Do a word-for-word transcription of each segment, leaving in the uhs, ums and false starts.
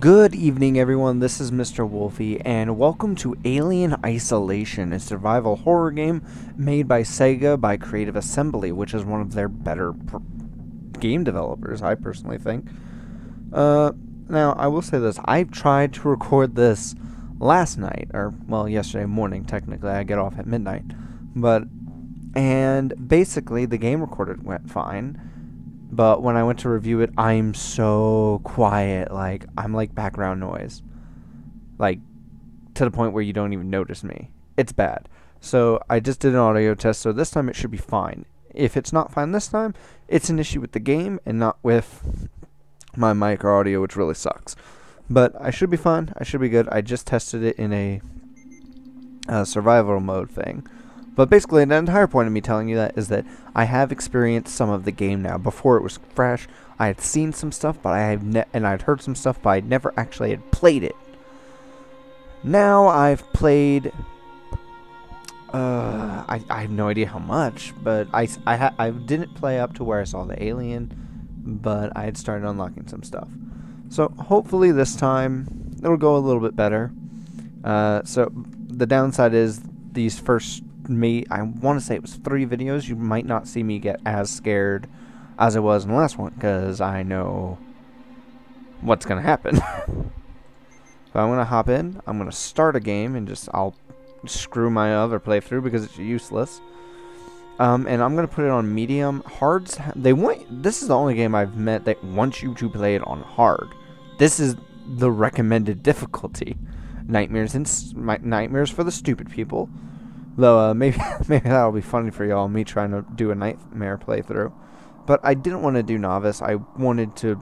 Good evening, everyone. This is Mister Wolfie, and welcome to Alien Isolation, a survival horror game made by Sega by Creative Assembly, which is one of their better pr game developers, I personally think. Uh, now, I will say this. I tried to record this last night, or, well, yesterday morning, technically. I get off at midnight. But, and basically, the game recorded went fine. But when I went to review it, I'm so quiet, like, I'm like background noise. Like, to the point where you don't even notice me. It's bad. So, I just did an audio test, so this time it should be fine. If it's not fine this time, it's an issue with the game and not with my mic or audio, which really sucks. But I should be fine. I should be good. I just tested it in a uh, survival mode thing. But basically, the entire point of me telling you that is that I have experienced some of the game now. Before it was fresh, I had seen some stuff, but I have ne and I'd heard some stuff, but I never actually had played it. Now I've played. Uh, I I have no idea how much, but I I ha I didn't play up to where I saw the alien, but I had started unlocking some stuff. So hopefully this time it'll go a little bit better. Uh, so the downside is these first. Me, I want to say it was three videos. You might not see me get as scared as I was in the last one because I know what's gonna happen. So I'm gonna hop in. I'm gonna start a game and just I'll screw my other playthrough because it's useless. Um, and I'm gonna put it on medium. Hards. They want. This is the only game I've met that wants you to play it on hard. This is the recommended difficulty. Nightmares and my, nightmares for the stupid people. Though, uh, maybe, maybe that'll be funny for y'all, me trying to do a nightmare playthrough. But I didn't want to do novice. I wanted to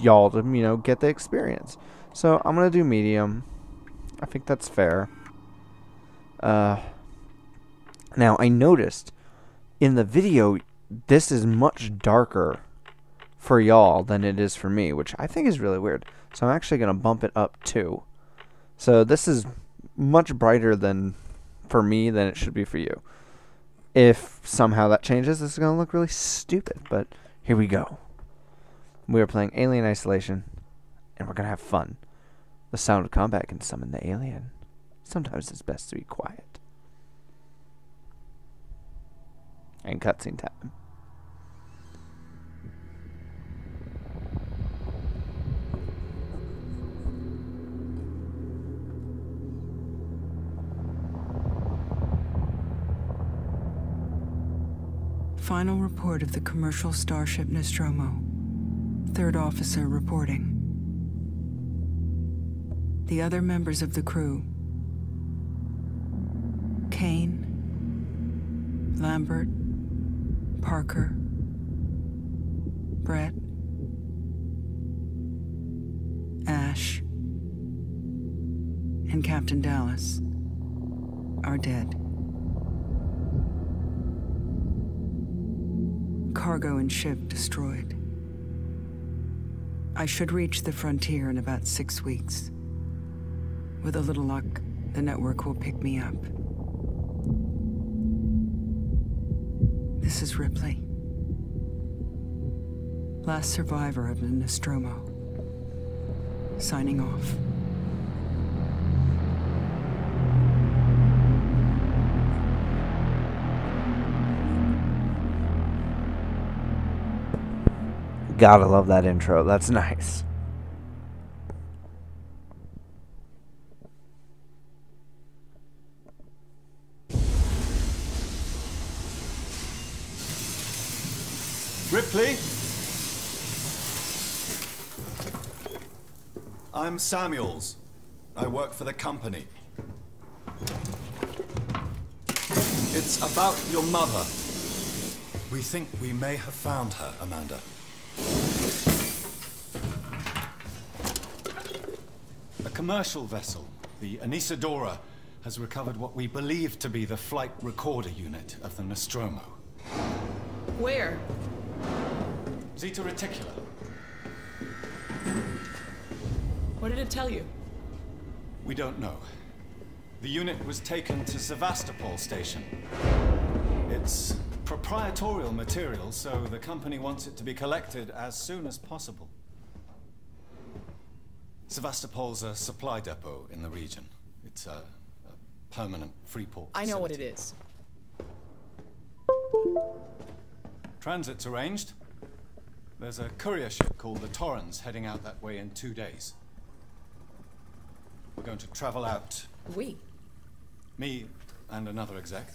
y'all to, you know, get the experience. So, I'm going to do medium. I think that's fair. Uh, now, I noticed in the video, this is much darker for y'all than it is for me, which I think is really weird. So, I'm actually going to bump it up, too. So, this is much brighter than... for me than it should be for you. If somehow that changes, this is going to look really stupid, but here we go. We are playing Alien Isolation, and we're going to have fun. The sound of combat can summon the alien. Sometimes it's best to be quiet. And cutscene time. Final report of the commercial starship Nostromo. Third officer reporting. The other members of the crew. Kane, Lambert, Parker, Brett, Ash, and Captain Dallas are dead. Cargo and ship destroyed. I should reach the frontier in about six weeks. With a little luck, the network will pick me up. This is Ripley, last survivor of the Nostromo, signing off. Gotta love that intro. That's nice. Ripley? I'm Samuels. I work for the company. It's about your mother. We think we may have found her, Amanda. A commercial vessel, the Anisadora, has recovered what we believe to be the flight recorder unit of the Nostromo. Where? Zeta Reticula. What did it tell you? We don't know. The unit was taken to Sevastopol Station. It's proprietorial material, so the company wants it to be collected as soon as possible. Sevastopol's a supply depot in the region. It's a, a permanent free port facility. I know what it is. Transit's arranged. There's a courier ship called the Torrens heading out that way in two days. We're going to travel out. We? Me and another exec.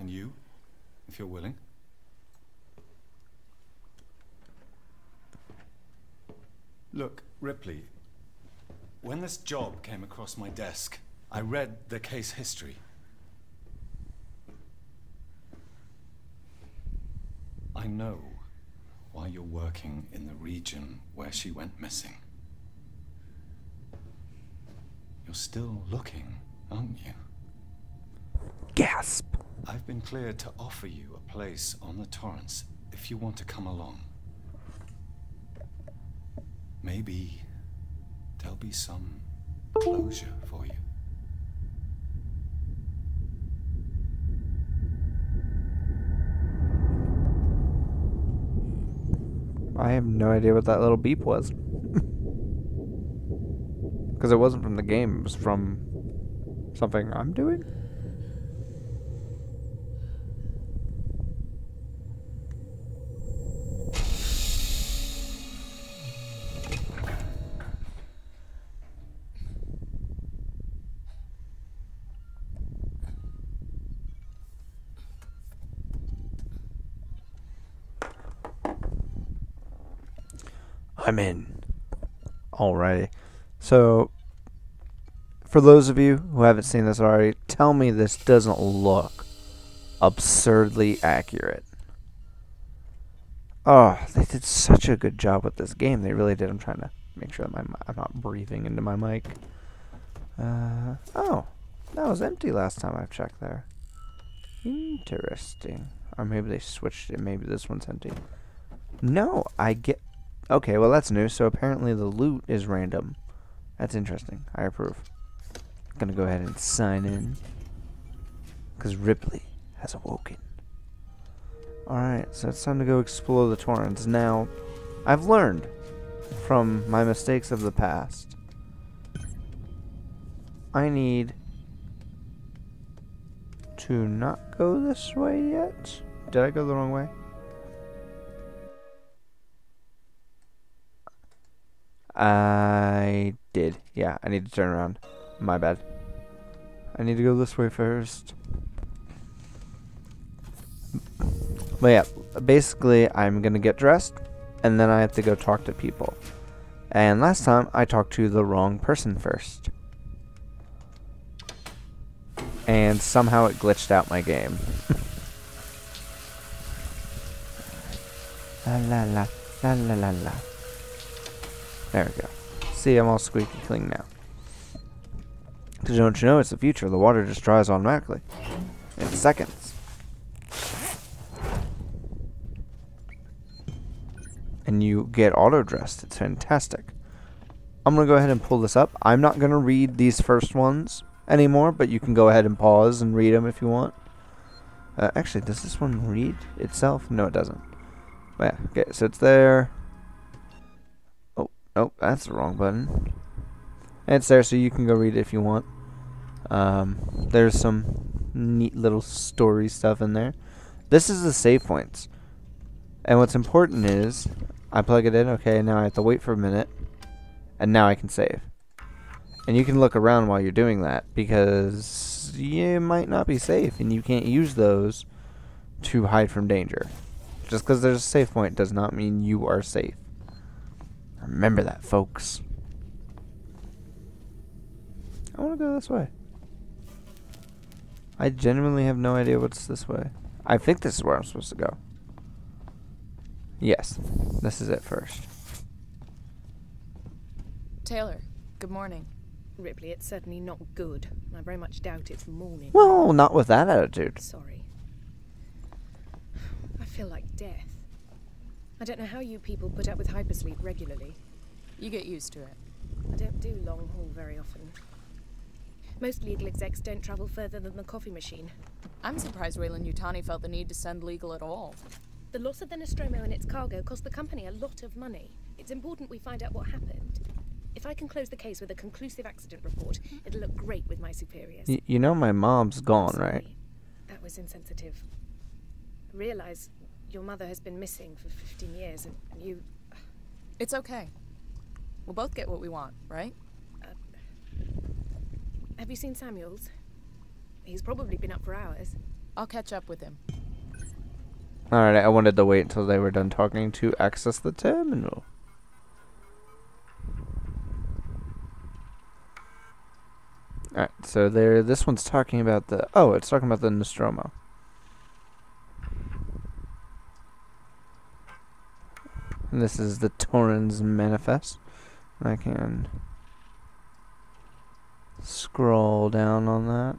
And you, if you're willing. Look, Ripley, when this job came across my desk, I read the case history. I know why you're working in the region where she went missing. You're still looking, aren't you? Gasp! I've been cleared to offer you a place on the Torrens if you want to come along. Maybe there'll be some closure for you. I have no idea what that little beep was. Because it wasn't from the game, it was from something I'm doing? I'm in. Alrighty. So, for those of you who haven't seen this already, tell me this doesn't look absurdly accurate. Oh, they did such a good job with this game. They really did. I'm trying to make sure that my, I'm not breathing into my mic. Uh, oh, that was empty last time I checked there. Interesting. Or maybe they switched it. Maybe this one's empty. No, I get... Okay, well that's new, so apparently the loot is random. That's interesting. I approve. I'm gonna go ahead and sign in. Because Ripley has awoken. Alright, so it's time to go explore the Torrens. Now, I've learned from my mistakes of the past. I need to not go this way yet. Did I go the wrong way? I did. Yeah, I need to turn around. My bad. I need to go this way first. But yeah, basically I'm gonna get dressed and then I have to go talk to people. And last time I talked to the wrong person first. And somehow it glitched out my game. La la la la la la la. There we go. See, I'm all squeaky clean now. Because don't you know, it's the future. The water just dries automatically. In seconds. And you get auto-dressed. It's fantastic. I'm going to go ahead and pull this up. I'm not going to read these first ones anymore, but you can go ahead and pause and read them if you want. Uh, actually, does this one read itself? No, it doesn't. But yeah, okay, so it's there. Oh, that's the wrong button. And it's there, so you can go read it if you want. Um, there's some neat little story stuff in there. This is the save points. And what's important is, I plug it in, okay, now I have to wait for a minute. And now I can save. And you can look around while you're doing that, because you might not be safe, and you can't use those to hide from danger. Just because there's a save point does not mean you are safe. Remember that, folks. I want to go this way. I genuinely have no idea what's this way. I think this is where I'm supposed to go. Yes, this is it first. Taylor, good morning. Ripley, it's certainly not good. I very much doubt it's morning. Well, not with that attitude. Sorry. I feel like death. I don't know how you people put up with hypersleep regularly. You get used to it. I don't do long haul very often. Most legal execs don't travel further than the coffee machine. I'm surprised Weyland-Yutani felt the need to send legal at all. The loss of the Nostromo and its cargo cost the company a lot of money. It's important we find out what happened. If I can close the case with a conclusive accident report, it'll look great with my superiors. Y you know my mom's gone, right? That was insensitive. I realize your mother has been missing for fifteen years, and you... It's okay. We'll both get what we want, right? Uh, have you seen Samuels? He's probably been up for hours. I'll catch up with him. Alright, I wanted to wait until they were done talking to access the terminal. Alright, so there. This one's talking about the... Oh, it's talking about the Nostromo. And this is the Torrens manifest. I can scroll down on that.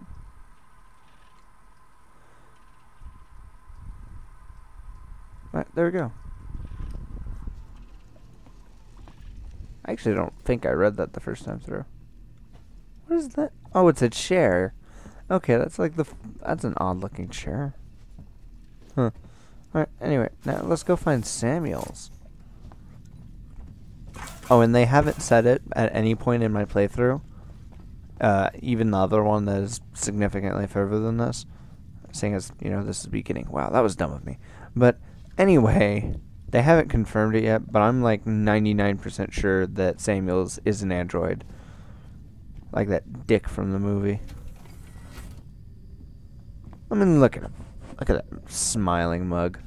Alright, there we go. I actually don't think I read that the first time through. What is that? Oh, it's a chair. Okay, that's like the... F that's an odd-looking chair. Huh. Alright, anyway. Now, let's go find Samuels. Oh, and they haven't said it at any point in my playthrough. Uh, even the other one that is significantly further than this. Seeing as, you know, this is the beginning. Wow, that was dumb of me. But... Anyway, they haven't confirmed it yet, but I'm like ninety-nine percent sure that Samuels is an android. Like that dick from the movie. I mean, look at him. Look at that smiling mug.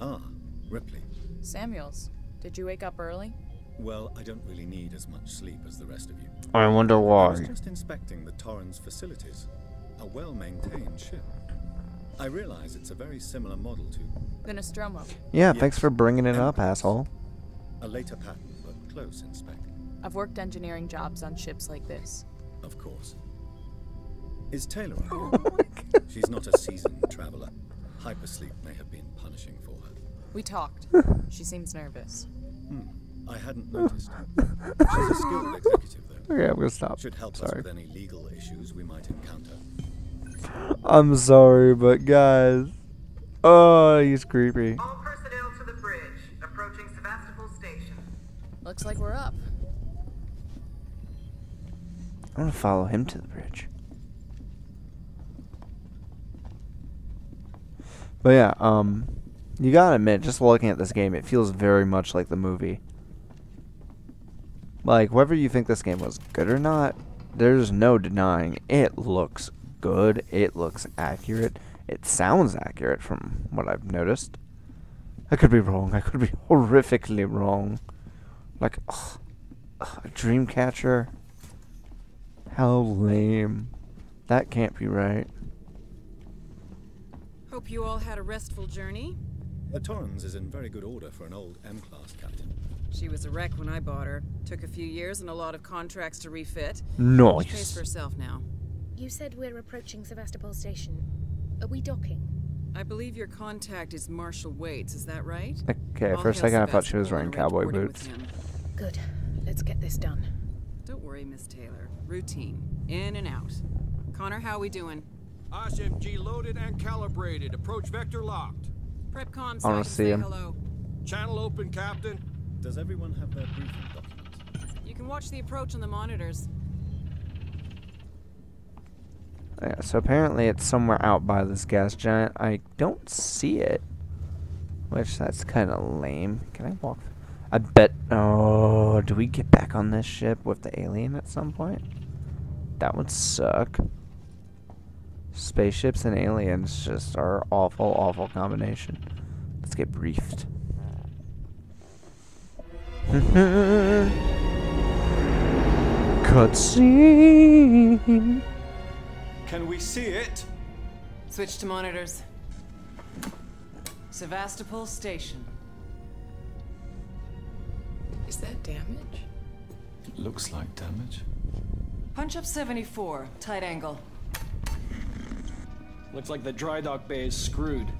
Ah, Ripley. Samuels, did you wake up early? Well, I don't really need as much sleep as the rest of you. I wonder why. I was just inspecting the Torrens facilities. A well-maintained ship. I realize it's a very similar model to... The Nostromo. Yeah, yes. Thanks for bringing it up, asshole. A later pattern, but close in spec. I've worked engineering jobs on ships like this. Of course. Is Taylor on? Oh She's not a seasoned traveler. Hypersleep may have been punishing for her. We talked. She seems nervous. Hmm. I hadn't noticed. She's a skilled executive, though. Okay, I'm gonna stop. Should help Sorry. us with any legal issues we might encounter. I'm sorry, but guys, oh, he's creepy. All personnel to the bridge, approaching Sevastopol Station. Looks like we're up. I'm gonna follow him to the bridge. But yeah, um, you gotta admit, just looking at this game, it feels very much like the movie. Like, whether you think this game was good or not, there's no denying it looks good. It looks accurate. It sounds accurate from what I've noticed. I could be wrong. I could be horrifically wrong. Like, ugh, ugh, a Dreamcatcher? How lame. That can't be right. Hope you all had a restful journey. The Torrens is in very good order for an old M class captain. She was a wreck when I bought her. Took a few years and a lot of contracts to refit. Nice. She pays for herself now. You said we're approaching Sevastopol Station. Are we docking? I believe your contact is Marshall Waits, is that right? Okay, for a second I thought she was wearing cowboy boots. Good. Let's get this done. Don't worry, Miss Taylor. Routine. In and out. Connor, how are we doing? R S M G loaded and calibrated. Approach vector locked. Prep comms. I want to see him. Hello. Channel open, Captain. Does everyone have their briefing document? You can watch the approach on the monitors. Yeah, so apparently it's somewhere out by this gas giant. I don't see it, which that's kind of lame. Can I walk? I bet. Oh, do we get back on this ship with the alien at some point? That would suck. Spaceships and aliens just are awful, awful combination. Let's get briefed. Cutscene. Can we see it? Switch to monitors. Sevastopol Station. Is that damage? It looks like damage. Punch up seventy-four, tight angle. Looks like the dry dock bay is screwed.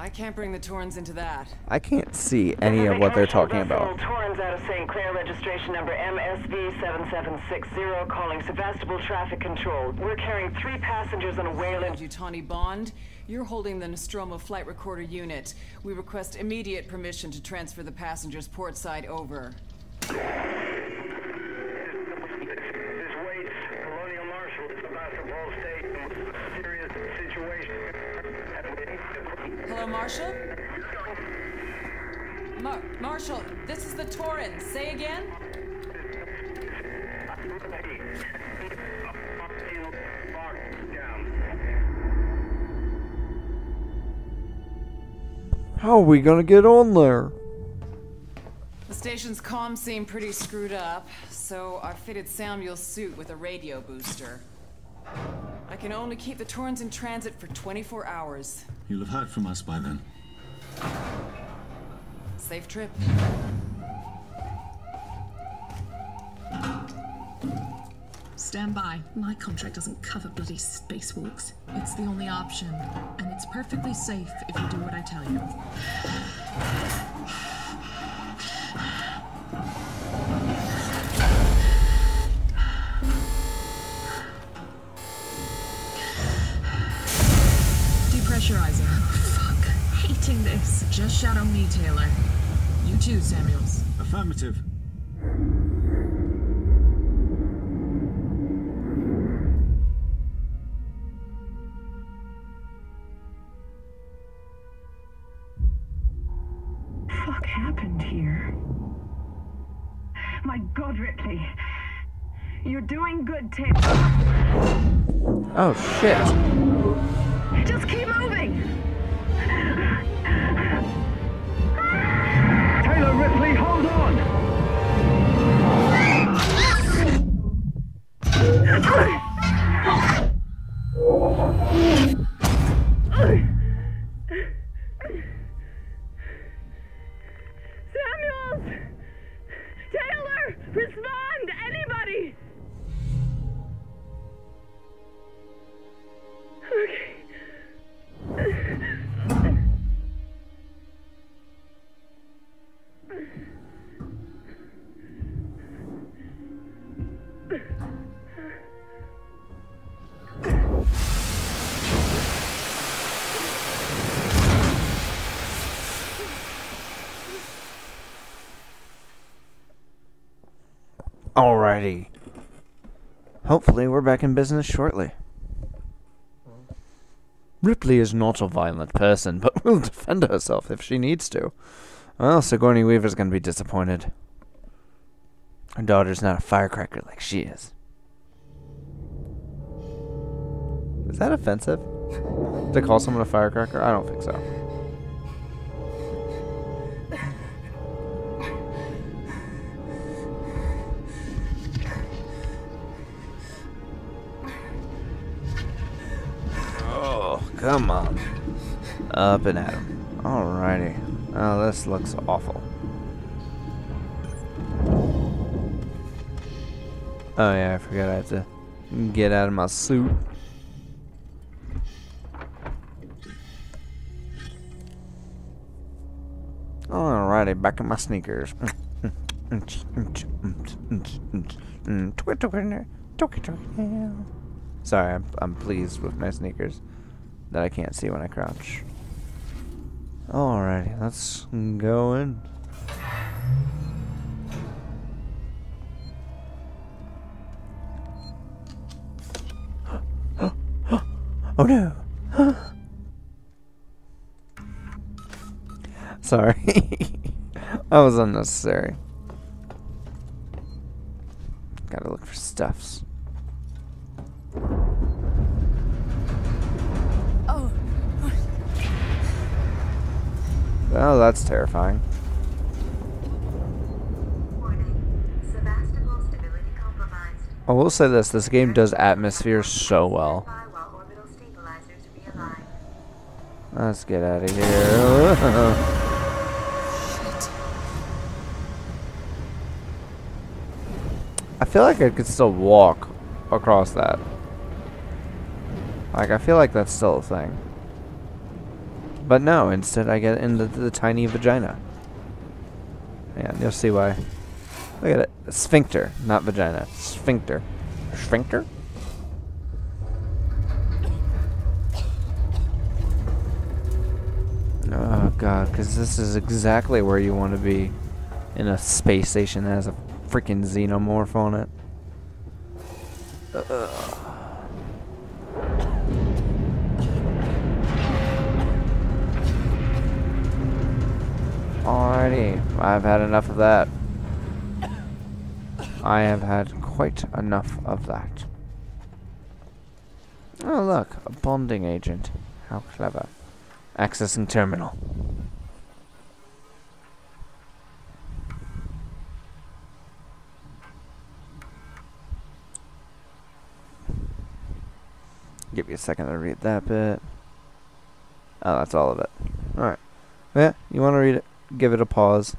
I can't bring the Torrens into that. I can't see any of what they're talking about. Torrens out of Saint Clair, registration number M S V seven seven six zero, calling Sevastopol Traffic Control. We're carrying three passengers on a Weyland-Yutani bond. You're holding the Nostromo flight recorder unit. We request immediate permission to transfer the passengers portside over. Marshall? Mar Marshall, this is the Torrens. Say again? How are we gonna get on there? The station's comms seem pretty screwed up, so I fitted Samuel's suit with a radio booster. I can only keep the Torrens in transit for twenty-four hours. You'll have heard from us by then. Safe trip. Stand by. My contract doesn't cover bloody spacewalks. It's the only option, and it's perfectly safe if you do what I tell you. Depressurizing. Fuck. Hating this. Just shadow me, Taylor. You too, Samuels. Affirmative. Ripley, you're doing good, Taylor. Oh shit! Just keep moving. Taylor Ripley, hold on. Respond, anybody! Okay. Alrighty. Hopefully we're back in business shortly. Ripley is not a violent person, but will defend herself if she needs to. Well, Sigourney Weaver's gonna be disappointed. Her daughter's not a firecracker like she is. Is that offensive? To call someone a firecracker? I don't think so. Come on. Up and at him. Alrighty. Oh, this looks awful. Oh yeah, I forgot I have to get out of my suit. Alrighty, back in my sneakers. Sorry, I'm, I'm pleased with my sneakers. That I can't see when I crouch. Alrighty, let's go in. Oh no! Sorry, that was unnecessary. Gotta look for stuffs. Oh, that's terrifying. I will say this, this game does atmosphere so well. Let's get out of here. I feel like I could still walk across that. Like, I feel like that's still a thing. But no, instead I get into the, the tiny vagina. Yeah, you'll see why. Look at it. Sphincter, not vagina. Sphincter. Sphincter? Oh god, because this is exactly where you want to be in a space station that has a freaking xenomorph on it. Ugh. Alrighty, I've had enough of that. I have had quite enough of that. Oh look, a bonding agent. How clever. Accessing terminal. Give me a second to read that bit. Oh, that's all of it. Alright. Yeah, you want to read it? Give it a pause.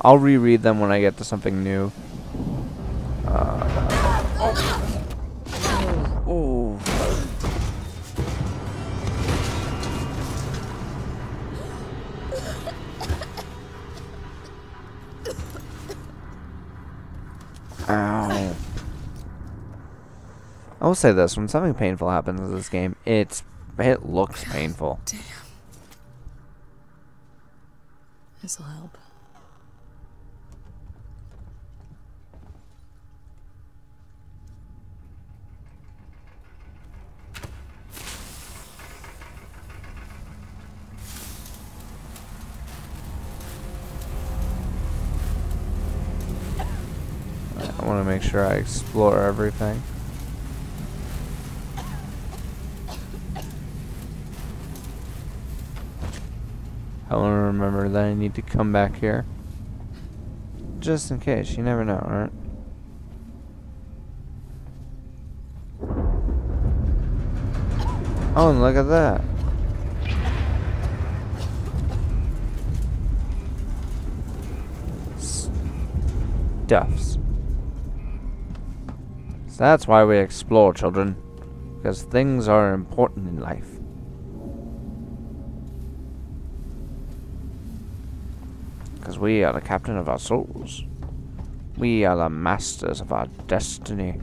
I'll reread them when I get to something new. Uh, oh. Oh. Ow. I will say this, when something painful happens in this game, it's, it looks painful. Damn. This'll help. I want to make sure I explore everything. I want to remember that I need to come back here. Just in case, you never know, right? Oh, and look at that. Stuffs. That's why we explore, children, because things are important in life. Because we are the captain of our souls. We are the masters of our destiny.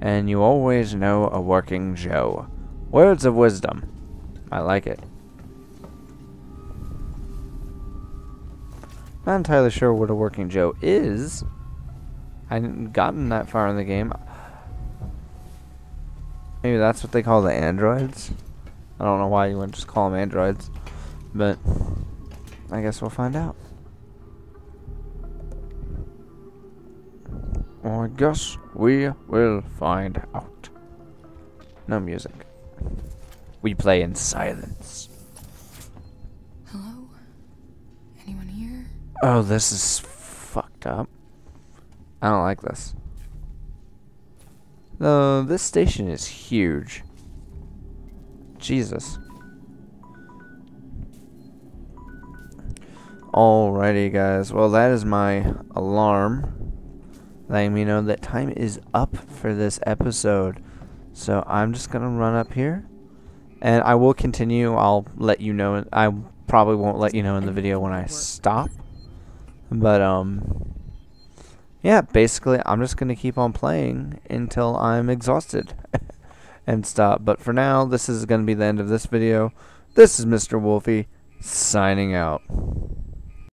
And you always know a working Joe. Words of wisdom. I like it. Not entirely sure what a working Joe is. I hadn't gotten that far in the game. Maybe that's what they call the androids. I don't know why you wouldn't just call them androids, but I guess we'll find out. Well, I guess we will find out. No music. We play in silence. Hello? Anyone here? Oh, this is fucked up. I don't like this. Though, this station is huge. Jesus. Alrighty, guys. Well, that is my alarm, letting me know that time is up for this episode. So I'm just gonna run up here, and I will continue. I'll let you know. I probably won't let you know in the video when I stop, but um. yeah, basically, I'm just going to keep on playing until I'm exhausted and stop. But for now, this is going to be the end of this video. This is Mister Wolfie, signing out.